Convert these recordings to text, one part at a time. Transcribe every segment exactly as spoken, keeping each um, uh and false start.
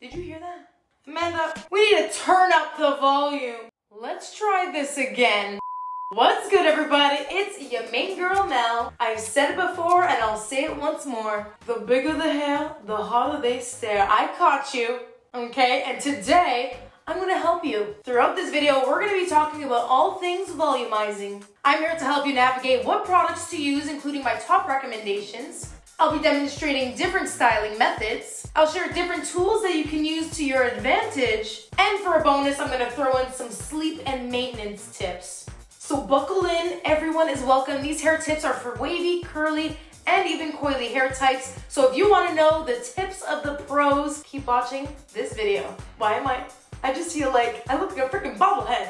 Did you hear that? Amanda, we need to turn up the volume. Let's try this again. What's good, everybody? It's your main girl, Mel. I've said it before and I'll say it once more. The bigger the hair, the harder they stare. I caught you, okay? And today, I'm gonna help you. Throughout this video, we're gonna be talking about all things volumizing. I'm here to help you navigate what products to use, including my top recommendations. I'll be demonstrating different styling methods. I'll share different tools that you can use to your advantage. And for a bonus, I'm gonna throw in some sleep and maintenance tips. So buckle in, everyone is welcome. These hair tips are for wavy, curly, and even coily hair types. So if you wanna know the tips of the pros, keep watching this video. Why am I? I just feel like I look like a freaking bobblehead.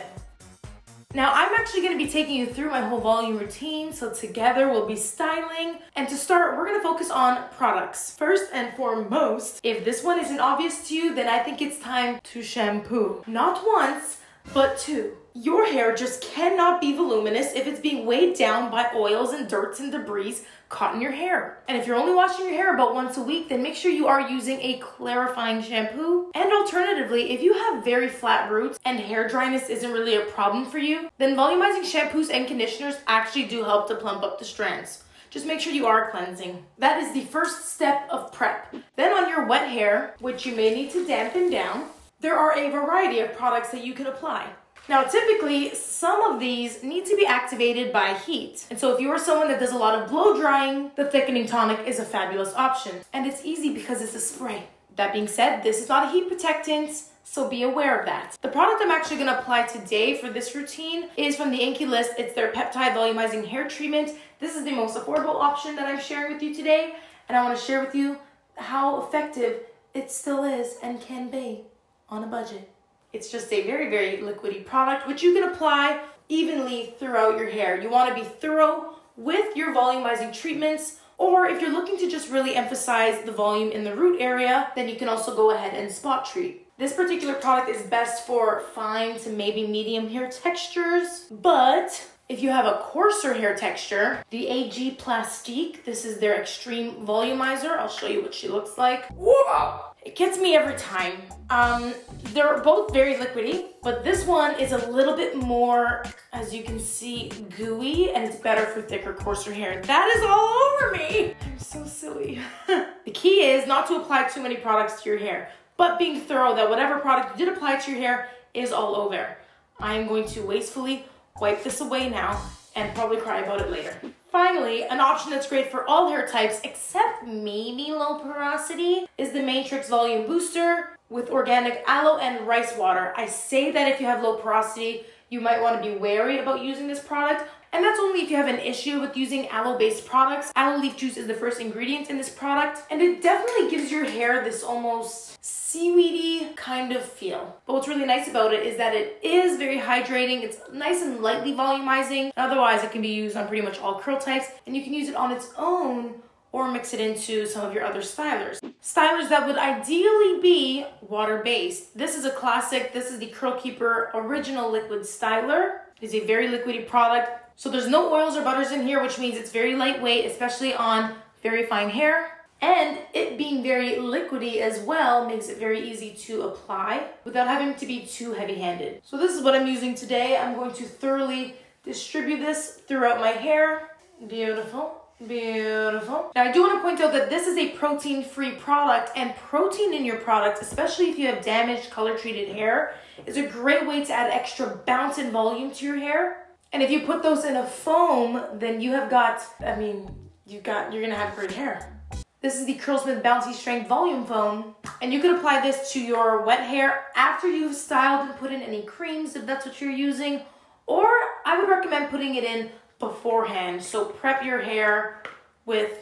Now I'm actually gonna be taking you through my whole volume routine, so together we'll be styling. And to start, we're gonna focus on products. First and foremost, if this one isn't obvious to you, then I think it's time to shampoo. Not once, but two. Your hair just cannot be voluminous if it's being weighed down by oils and dirts and debris caught in your hair. And if you're only washing your hair about once a week, then make sure you are using a clarifying shampoo. And alternatively, if you have very flat roots and hair dryness isn't really a problem for you, then volumizing shampoos and conditioners actually do help to plump up the strands. Just make sure you are cleansing. That is the first step of prep. Then on your wet hair, which you may need to dampen down, there are a variety of products that you can apply. Now, typically, some of these need to be activated by heat. And so if you are someone that does a lot of blow drying, the thickening tonic is a fabulous option. And it's easy because it's a spray. That being said, this is not a heat protectant, so be aware of that. The product I'm actually gonna apply today for this routine is from The Inkey List. It's their Peptide Volumizing Hair Treatment. This is the most affordable option that I'm sharing with you today. And I wanna share with you how effective it still is and can be on a budget. It's just a very, very liquidy product, which you can apply evenly throughout your hair. You want to be thorough with your volumizing treatments, or if you're looking to just really emphasize the volume in the root area, then you can also go ahead and spot treat. This particular product is best for fine to maybe medium hair textures, but if you have a coarser hair texture, the A G Plastique, this is their Extreme Volumizer. I'll show you what she looks like. Whoa! It gets me every time. Um, they're both very liquidy, but this one is a little bit more, as you can see, gooey, and it's better for thicker, coarser hair. That is all over me. I'm so silly. The key is not to apply too many products to your hair, but being thorough that whatever product you did apply to your hair is all over. I am going to wastefully wipe this away now and probably cry about it later. Finally, an option that's great for all hair types except maybe low porosity is the Manetrxx Volume Booster with organic aloe and rice water. I say that if you have low porosity, you might want to be wary about using this product, and that's only if you have an issue with using aloe-based products. Aloe leaf juice is the first ingredient in this product, and it definitely gives your hair this almost seaweedy kind of feel. But what's really nice about it is that it is very hydrating. It's nice and lightly volumizing. Otherwise, it can be used on pretty much all curl types, and you can use it on its own or mix it into some of your other stylers. Stylers that would ideally be water-based. This is a classic. This is the Curl Keeper Original Liquid Styler. It's a very liquidy product. So there's no oils or butters in here, which means it's very lightweight, especially on very fine hair. And it being very liquidy as well makes it very easy to apply without having to be too heavy-handed. So this is what I'm using today. I'm going to thoroughly distribute this throughout my hair. Beautiful, beautiful. Now I do want to point out that this is a protein-free product, and protein in your product, especially if you have damaged color-treated hair, is a great way to add extra bounce and volume to your hair. And if you put those in a foam, then you have got, I mean, you got, you're gonna have great hair. This is the Curlsmith Bouncy Strength Volume Foam. And you can apply this to your wet hair after you've styled and put in any creams, if that's what you're using. Or I would recommend putting it in beforehand. So prep your hair with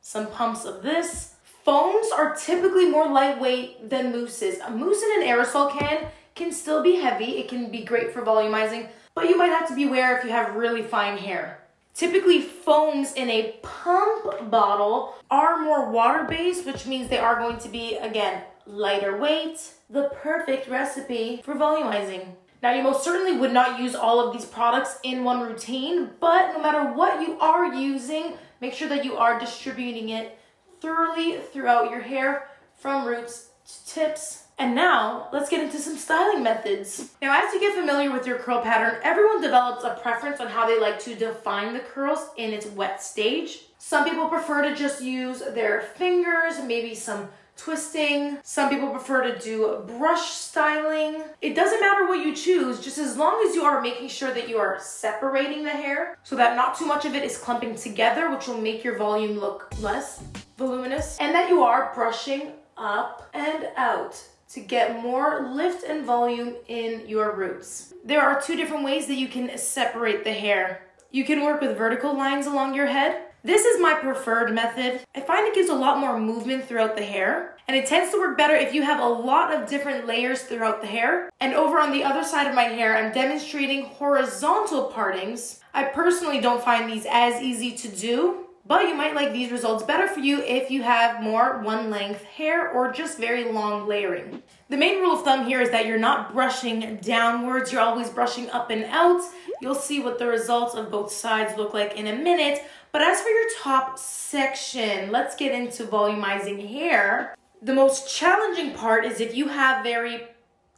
some pumps of this. Foams are typically more lightweight than mousses. A mousse in an aerosol can can still be heavy. It can be great for volumizing, but you might have to beware if you have really fine hair. Typically, foams in a pump bottle are more water-based, which means they are going to be, again, lighter weight. The perfect recipe for volumizing. Now, you most certainly would not use all of these products in one routine, but no matter what you are using, make sure that you are distributing it thoroughly throughout your hair, from roots to tips. And now, let's get into some styling methods. Now, as you get familiar with your curl pattern, everyone develops a preference on how they like to define the curls in its wet stage. Some people prefer to just use their fingers, maybe some twisting. Some people prefer to do brush styling. It doesn't matter what you choose, just as long as you are making sure that you are separating the hair so that not too much of it is clumping together, which will make your volume look less voluminous, and that you are brushing up and out to get more lift and volume in your roots. There are two different ways that you can separate the hair. You can work with vertical lines along your head. This is my preferred method. I find it gives a lot more movement throughout the hair, and it tends to work better if you have a lot of different layers throughout the hair. And over on the other side of my hair, I'm demonstrating horizontal partings. I personally don't find these as easy to do, but you might like these results better for you if you have more one length hair or just very long layering. The main rule of thumb here is that you're not brushing downwards, you're always brushing up and out. You'll see what the results of both sides look like in a minute. But as for your top section, let's get into volumizing hair. The most challenging part is if you have very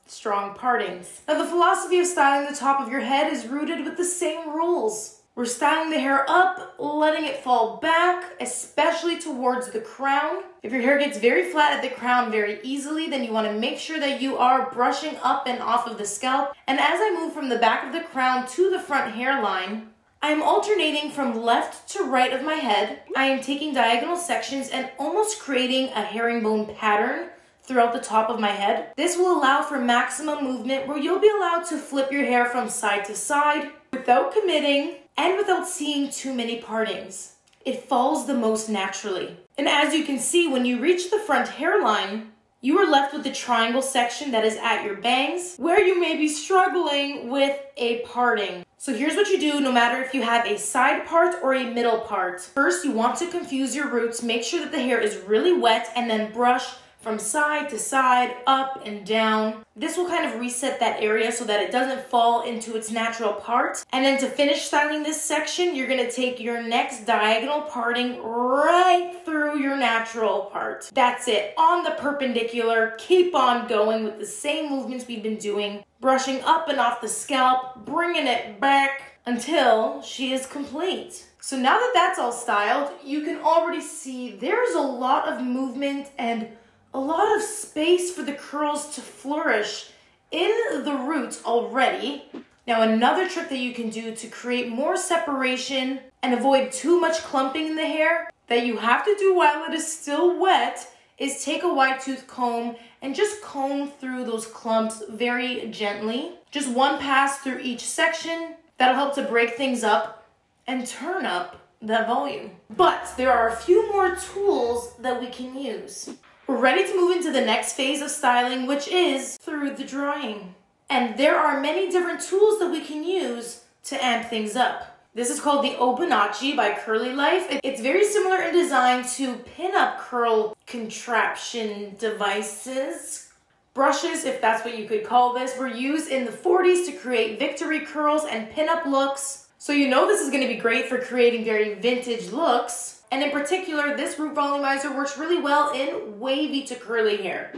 strong partings. Now, the philosophy of styling the top of your head is rooted with the same rules. We're styling the hair up, letting it fall back, especially towards the crown. If your hair gets very flat at the crown very easily, then you want to make sure that you are brushing up and off of the scalp. And as I move from the back of the crown to the front hairline, I'm alternating from left to right of my head. I am taking diagonal sections and almost creating a herringbone pattern throughout the top of my head. This will allow for maximum movement where you'll be allowed to flip your hair from side to side without committing and without seeing too many partings. It falls the most naturally. And as you can see, when you reach the front hairline, you are left with the triangle section that is at your bangs, where you may be struggling with a parting. So here's what you do no matter if you have a side part or a middle part. First, you want to confuse your roots, make sure that the hair is really wet, and then brush from side to side, up and down. This will kind of reset that area so that it doesn't fall into its natural part. And then to finish styling this section, you're gonna take your next diagonal parting right through your natural part. That's it, on the perpendicular, keep on going with the same movements we've been doing, brushing up and off the scalp, bringing it back until she is complete. So now that that's all styled, you can already see there's a lot of movement and a lot of space for the curls to flourish in the roots already. Now, another trick that you can do to create more separation and avoid too much clumping in the hair that you have to do while it is still wet is take a wide tooth comb and just comb through those clumps very gently. Just one pass through each section. That'll help to break things up and turn up that volume. But there are a few more tools that we can use. We're ready to move into the next phase of styling, which is through the drying. And there are many different tools that we can use to amp things up. This is called the Aubonnaci by Curly Life. It's very similar in design to pin-up curl contraption devices. Brushes, if that's what you could call this, were used in the forties to create victory curls and pin-up looks. So you know this is going to be great for creating very vintage looks. And in particular, this root volumizer works really well in wavy to curly hair.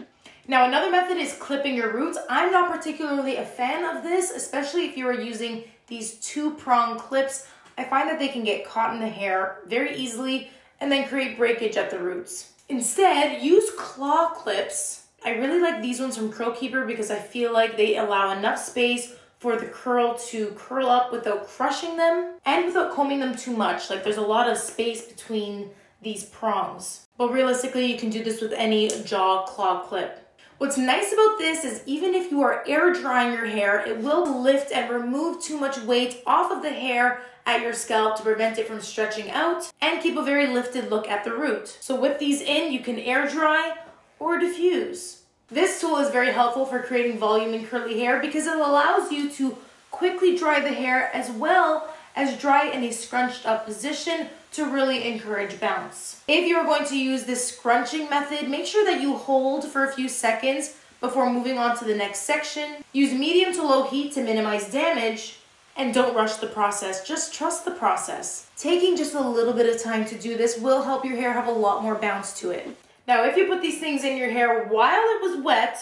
Now, another method is clipping your roots. I'm not particularly a fan of this, especially if you are using these two-prong clips. I find that they can get caught in the hair very easily and then create breakage at the roots. Instead, use claw clips. I really like these ones from Curl Keeper because I feel like they allow enough space for the curl to curl up without crushing them and without combing them too much. Like, there's a lot of space between these prongs. But realistically, you can do this with any jaw claw clip. What's nice about this is even if you are air drying your hair, it will lift and remove too much weight off of the hair at your scalp to prevent it from stretching out and keep a very lifted look at the root. So with these in, you can air dry or diffuse. This tool is very helpful for creating volume in curly hair because it allows you to quickly dry the hair as well as dry in a scrunched up position to really encourage bounce. If you're going to use this scrunching method, make sure that you hold for a few seconds before moving on to the next section. Use medium to low heat to minimize damage and don't rush the process, just trust the process. Taking just a little bit of time to do this will help your hair have a lot more bounce to it. Now, if you put these things in your hair while it was wet,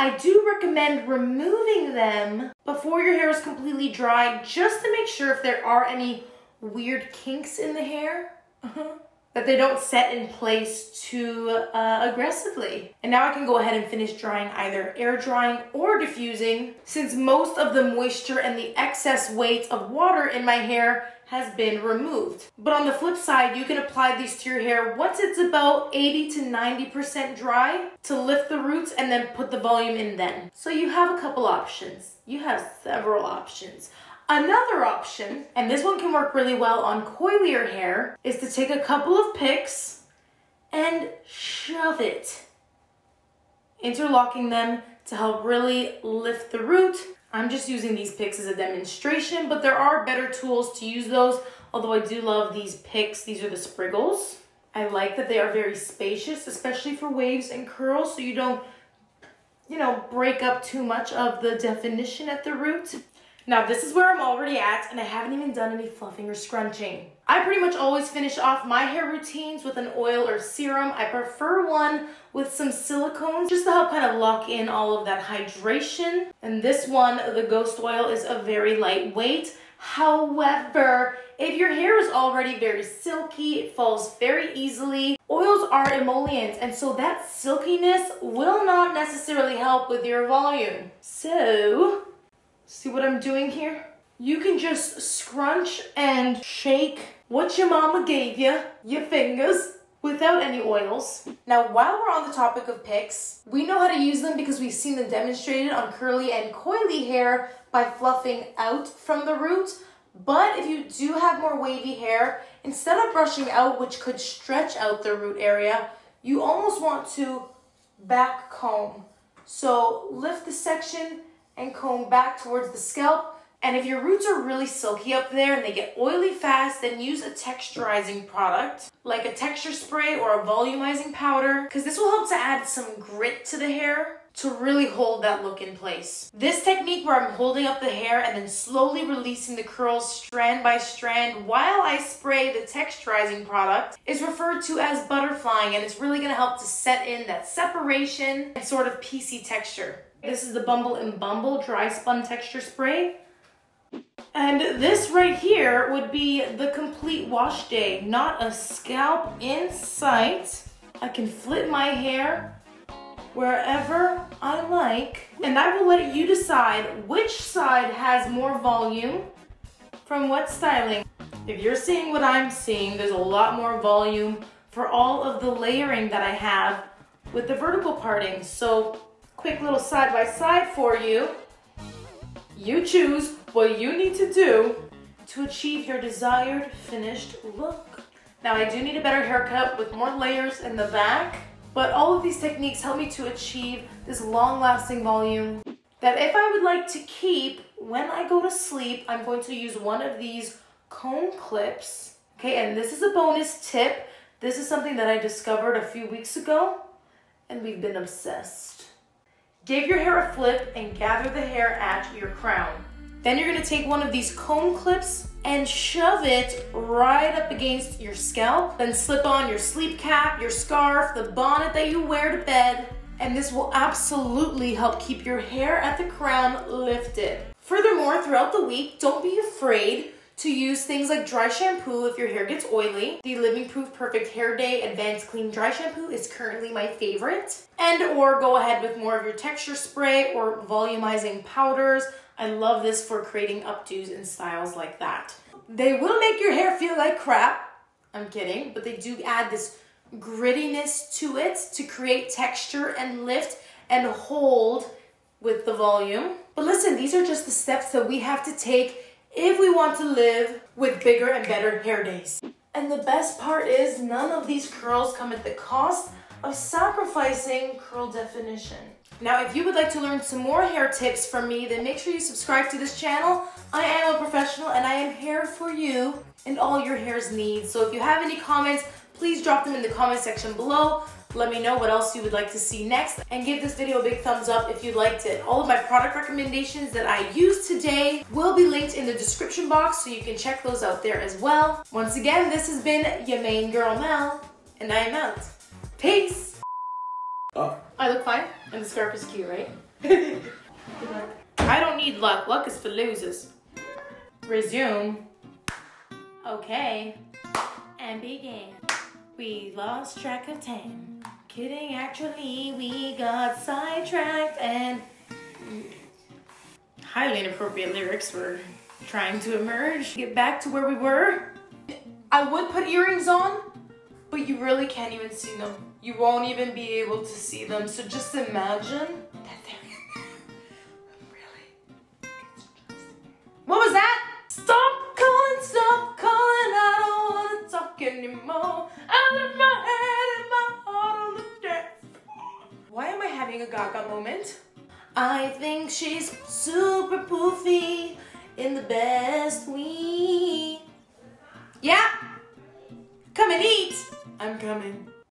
I do recommend removing them before your hair is completely dry, just to make sure if there are any weird kinks in the hair that they don't set in place too uh, aggressively. And now I can go ahead and finish drying, either air drying or diffusing, since most of the moisture and the excess weight of water in my hair has been removed. But on the flip side, you can apply these to your hair once it's about eighty to ninety percent dry, to lift the roots and then put the volume in then. So you have a couple options. You have several options. Another option, and this one can work really well on coilier hair, is to take a couple of picks and shove it, interlocking them to help really lift the root. I'm just using these picks as a demonstration, but there are better tools to use those, although I do love these picks. These are the Spriggles. I like that they are very spacious, especially for waves and curls, so you don't, you know, break up too much of the definition at the root. Now this is where I'm already at, and I haven't even done any fluffing or scrunching. I pretty much always finish off my hair routines with an oil or serum. I prefer one with some silicones, just to help kind of lock in all of that hydration. And this one, the Ghost Oil, is a very lightweight. However, if your hair is already very silky, it falls very easily. Oils are emollients, and so that silkiness will not necessarily help with your volume. So, see what I'm doing here? You can just scrunch and shake what your mama gave you, your fingers, without any oils. Now, while we're on the topic of picks, we know how to use them because we've seen them demonstrated on curly and coily hair by fluffing out from the root. But if you do have more wavy hair, instead of brushing out, which could stretch out the root area, you almost want to back comb. So lift the section and comb back towards the scalp. And if your roots are really silky up there and they get oily fast, then use a texturizing product, like a texture spray or a volumizing powder, because this will help to add some grit to the hair to really hold that look in place. This technique where I'm holding up the hair and then slowly releasing the curls strand by strand while I spray the texturizing product is referred to as butterflying, and it's really gonna help to set in that separation and sort of piecey texture. This is the Bumble and Bumble Dry Spun Texture Spray. And this right here would be the complete wash day. Not a scalp in sight. I can flip my hair wherever I like. And I will let you decide which side has more volume from what styling. If you're seeing what I'm seeing, there's a lot more volume for all of the layering that I have with the vertical parting. So, quick little side by side for you. You choose what you need to do to achieve your desired finished look. Now I do need a better haircut with more layers in the back, but all of these techniques help me to achieve this long lasting volume that if I would like to keep when I go to sleep, I'm going to use one of these comb clips. Okay, and this is a bonus tip. This is something that I discovered a few weeks ago and we've been obsessed. Give your hair a flip and gather the hair at your crown. Then you're gonna take one of these comb clips and shove it right up against your scalp. Then slip on your sleep cap, your scarf, the bonnet that you wear to bed, and this will absolutely help keep your hair at the crown lifted. Furthermore, throughout the week, don't be afraid to use things like dry shampoo if your hair gets oily. The Living Proof Perfect Hair Day Advanced Clean Dry Shampoo is currently my favorite. And or go ahead with more of your texture spray or volumizing powders. I love this for creating updos and styles like that. They will make your hair feel like crap. I'm kidding, but they do add this grittiness to it to create texture and lift and hold with the volume. But listen, these are just the steps that we have to take if we want to live with bigger and better hair days. And the best part is none of these curls come at the cost of sacrificing curl definition. Now, if you would like to learn some more hair tips from me, then make sure you subscribe to this channel. I am a professional and I am here for you and all your hair's needs. So if you have any comments, please drop them in the comment section below. Let me know what else you would like to see next, and give this video a big thumbs up if you liked it. All of my product recommendations that I used today will be linked in the description box, so you can check those out there as well. Once again, this has been your main girl Mel, and I am out. Peace! Oh. I look fine? And the scarf is cute, right? Good luck. I don't need luck. Luck is for losers. Resume. Okay. And begin. We lost track of time. Kidding, actually, we got sidetracked and... highly inappropriate lyrics were trying to emerge. Get back to where we were. I would put earrings on, but you really can't even see them. You won't even be able to see them. So just imagine that they're really. It's just... what was that? Stop calling, stop calling. I don't wanna talk anymore. I'm in my head and my heart on the desk. Why am I having a Gaga moment? I think she's super poofy in the best way. Yeah. Come and eat. I'm coming.